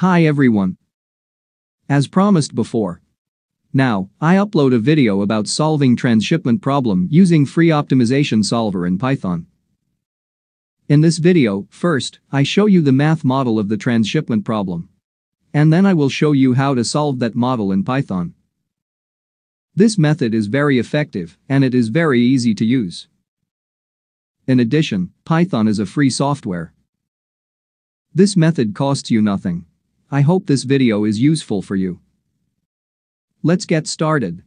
Hi everyone. As promised before. Now, I upload a video about solving transshipment problem using free optimization solver in Python. In this video, first, I show you the math model of the transshipment problem. And then I will show you how to solve that model in Python. This method is very effective and it is very easy to use. In addition, Python is a free software. This method costs you nothing. I hope this video is useful for you. Let's get started.